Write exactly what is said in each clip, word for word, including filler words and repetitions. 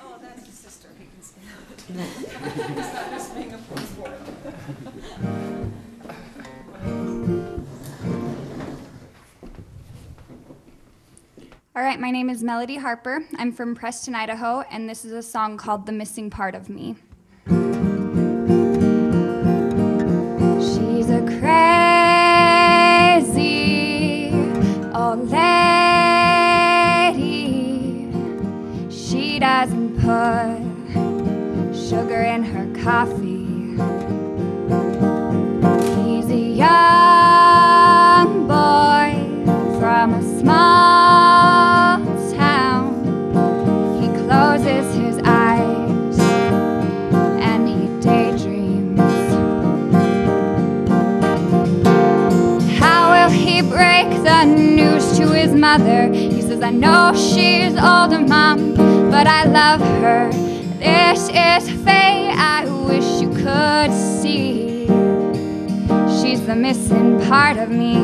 Oh, that's his sister. He can say that. He's not just being a fool. All right, my name is Melody Harper. I'm from Preston, Idaho, and this is a song called The Missing Part of Me. She's a crazy old lady. She doesn't put sugar in her coffee. He's a young boy from a small mother. He says, I know she's older, Mom, but I love her. This is Faye. I wish you could see. She's the missing part of me.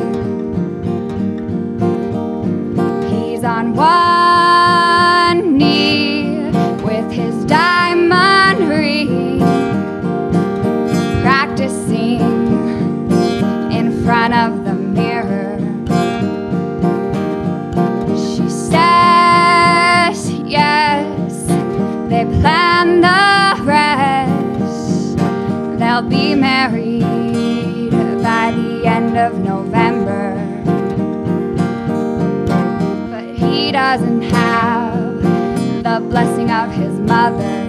He's on one knee with his diamond ring, practicing in front of the mirror. Plan the rest. They'll be married by the end of November. But he doesn't have the blessing of his mother.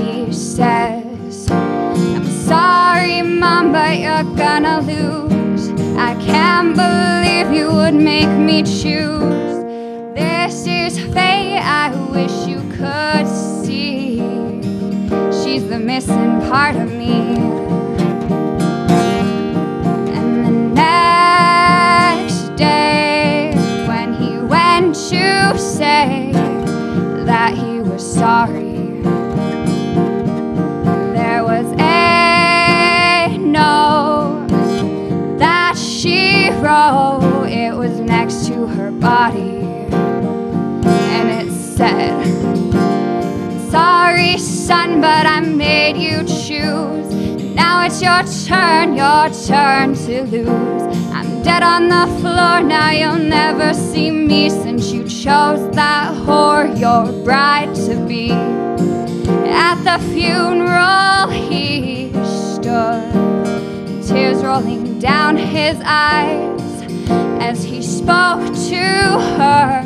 He says, I'm sorry, Mom, but you're gonna lose. I can't believe you would make me choose. This is Faye. I wish you could see. She's the missing part of me. And the next day, when he went to say that he was sorry, there was a note that she wrote. It was next to her body, and it said, sorry, son, but I made you choose. Now it's your turn, your turn to lose. I'm dead on the floor, now you'll never see me, since you chose that whore, your bride to be. At the funeral he stood, tears rolling down his eyes, as he spoke to her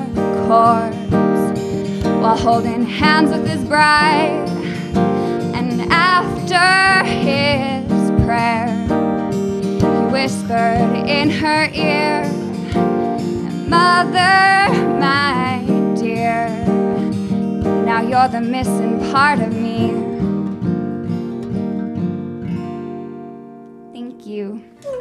corpse, while holding hands with his bride. And after his prayer, he whispered in her ear, Mother, my dear, now you're the missing part of me. Thank you.